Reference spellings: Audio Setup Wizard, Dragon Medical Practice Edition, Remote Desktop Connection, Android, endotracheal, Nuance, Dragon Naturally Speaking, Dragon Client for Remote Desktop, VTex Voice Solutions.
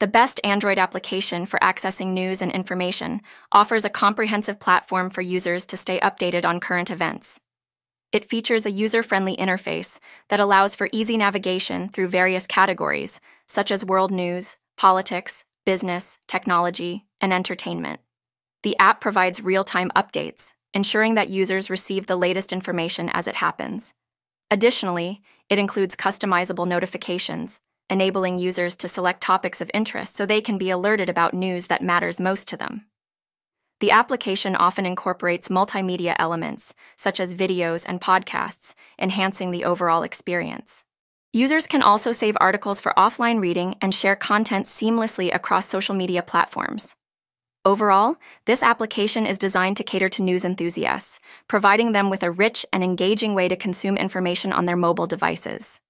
The best Android application for accessing news and information offers a comprehensive platform for users to stay updated on current events. It features a user-friendly interface that allows for easy navigation through various categories, such as world news, politics, business, technology, and entertainment. The app provides real-time updates, ensuring that users receive the latest information as it happens. Additionally, it includes customizable notifications, enabling users to select topics of interest so they can be alerted about news that matters most to them. The application often incorporates multimedia elements, such as videos and podcasts, enhancing the overall experience. Users can also save articles for offline reading and share content seamlessly across social media platforms. Overall, this application is designed to cater to news enthusiasts, providing them with a rich and engaging way to consume information on their mobile devices.